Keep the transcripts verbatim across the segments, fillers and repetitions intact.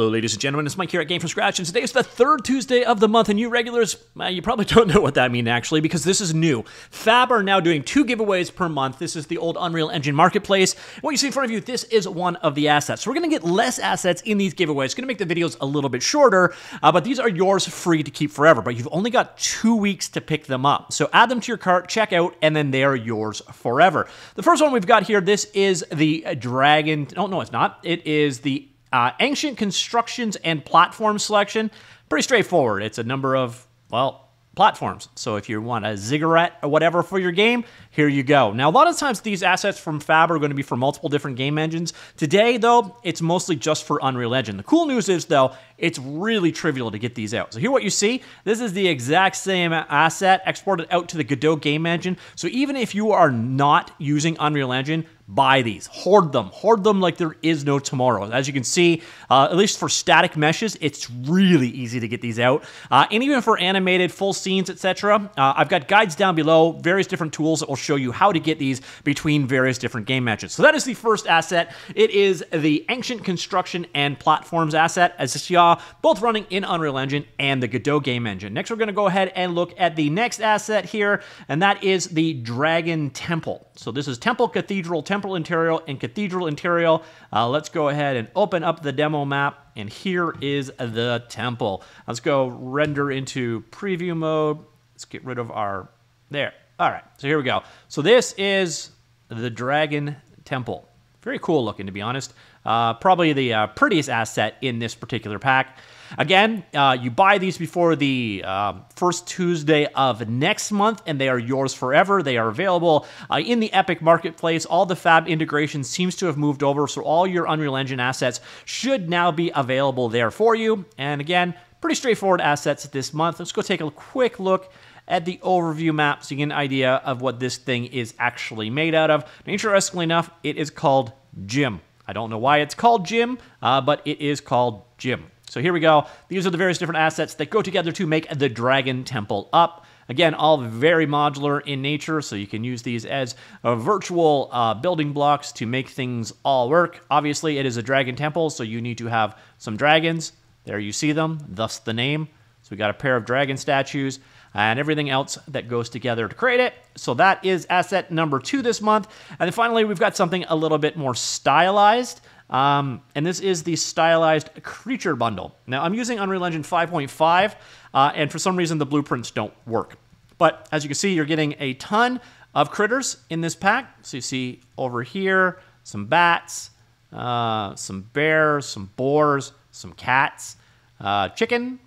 Hello ladies and gentlemen, it's Mike here at Game from Scratch, and today is the third Tuesday of the month, and you regulars, well, you probably don't know what that means actually, because this is new. F A B are now doing two giveaways per month. This is the old Unreal Engine Marketplace. What you see in front of you, this is one of the assets. So we're going to get less assets in these giveaways. It's going to make the videos a little bit shorter, uh, but these are yours free to keep forever, but you've only got two weeks to pick them up. So add them to your cart, check out, and then they are yours forever. The first one we've got here, this is the Dragon... Oh, no, it's not. It is the... Uh, ancient constructions and platform selection. Pretty straightforward. It's a number of, well, platforms. So if you want a ziggurat or whatever for your game, here you go. Now, a lot of times these assets from F A B are going to be for multiple different game engines. Today, though, it's mostly just for Unreal Engine. The cool news is, though, it's really trivial to get these out. So here what you see, this is the exact same asset exported out to the Godot game engine. So even if you are not using Unreal Engine, buy these, hoard them, hoard them like there is no tomorrow. As you can see, uh, at least for static meshes, it's really easy to get these out. Uh, and even for animated full scenes, et cetera, uh, I've got guides down below, various different tools that will show you how to get these between various different game matches. So that is the first asset. It is the Ancient Construction and Platforms asset, as you saw, both running in Unreal Engine and the Godot game engine. Next, we're gonna go ahead and look at the next asset here, and that is the Dragon Temple. So this is Temple, Cathedral, Temple, Temple Interior and Cathedral Interior. Uh, let's go ahead and open up the demo map, and here is the temple. Let's go render into preview mode. Let's get rid of our... There. All right, so here we go. So this is the Dragon Temple. Very cool looking, to be honest. Uh, probably the uh, prettiest asset in this particular pack. Again, uh, you buy these before the uh, first Tuesday of next month, and they are yours forever. They are available uh, in the Epic Marketplace. All the F A B integration seems to have moved over, so all your Unreal Engine assets should now be available there for you. And again, pretty straightforward assets this month. Let's go take a quick look at the overview map so you get an idea of what this thing is actually made out of. And interestingly enough, it is called Gym. I don't know why it's called Gym, uh, but it is called Gym. So here we go. These are the various different assets that go together to make the Dragon Temple up. Again, all very modular in nature, so you can use these as uh, virtual uh, building blocks to make things all work. Obviously, it is a Dragon Temple, so you need to have some dragons. There you see them, thus the name. So we got a pair of dragon statues and everything else that goes together to create it. So that is asset number two this month. And then finally, we've got something a little bit more stylized. Um, and this is the stylized creature bundle. Now, I'm using Unreal Engine five point five, uh, and for some reason, the blueprints don't work. But as you can see, you're getting a ton of critters in this pack. So you see over here, some bats, uh, some bears, some boars, some cats, uh, chicken,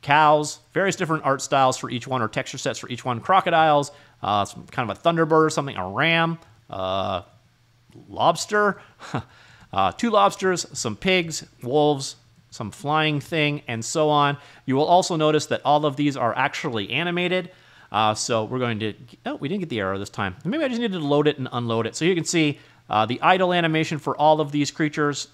cows, various different art styles for each one, or texture sets for each one, crocodiles, uh, some kind of a thunderbird or something, a ram, uh, lobster, Uh, two lobsters, some pigs, wolves, some flying thing, and so on. You will also notice that all of these are actually animated. Uh, so we're going to... Oh, we didn't get the arrow this time. Maybe I just needed to load it and unload it. So you can see uh, the idle animation for all of these creatures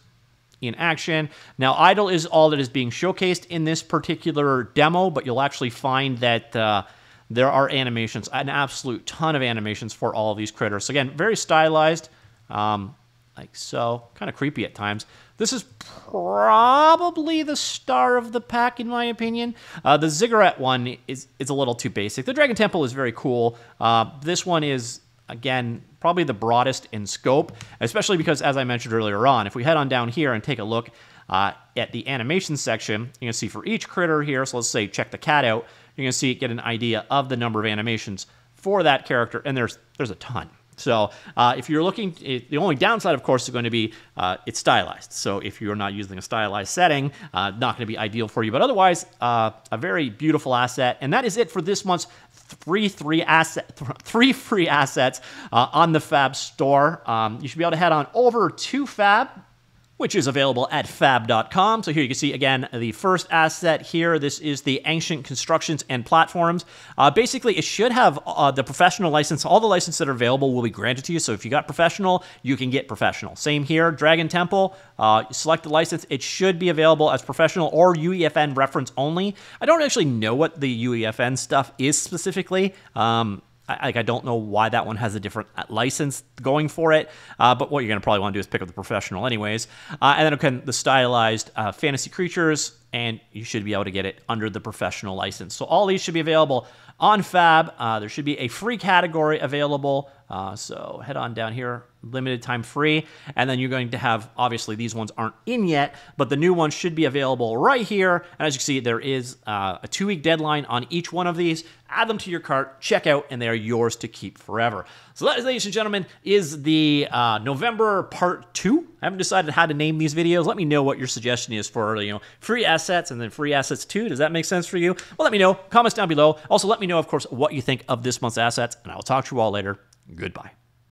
in action. Now, idle is all that is being showcased in this particular demo, but you'll actually find that... Uh, there are animations, an absolute ton of animations for all of these critters. So again, very stylized. Um... Like so, kind of creepy at times. This is probably the star of the pack, in my opinion. Uh, the ziggurat one is, is a little too basic. The Dragon Temple is very cool. Uh, this one is, again, probably the broadest in scope, especially because, as I mentioned earlier on, if we head on down here and take a look uh, at the animation section, you can see for each critter here, so let's say check the cat out, you're going to see get an idea of the number of animations for that character, and there's there's a ton. So uh, if you're looking, it, the only downside, of course, is going to be uh, it's stylized. So if you're not using a stylized setting, uh, not going to be ideal for you. But otherwise, uh, a very beautiful asset. And that is it for this month's three, three, asset, th three free assets uh, on the F A B store. Um, you should be able to head on over to F A B, which is available at fab dot com. So here you can see, again, the first asset here. This is the Ancient Constructions and Platforms. Uh, basically, it should have uh, the professional license. All the licenses that are available will be granted to you. So if you got professional, you can get professional. Same here, Dragon Temple. Uh, select the license. It should be available as professional or U E F N reference only. I don't actually know what the U E F N stuff is specifically. Um, I, like I don't know why that one has a different license going for it, uh, but what you're going to probably want to do is pick up the professional anyways. Uh, and then again, the stylized uh, fantasy creatures, and you should be able to get it under the professional license. So all these should be available on Fab. Uh, there should be a free category available. Uh, so head on down here, limited time free. And then you're going to have, obviously these ones aren't in yet, but the new ones should be available right here. And as you can see, there is uh, a two week deadline on each one of these. Add them to your cart, check out, and they are yours to keep forever. So that, ladies and gentlemen, is the uh, November part two. I haven't decided how to name these videos. Let me know what your suggestion is for, you know, free assets and then free assets too. Does that make sense for you? Well, let me know. Comments down below. Also, let me know, of course, what you think of this month's assets, and I'll talk to you all later. Goodbye.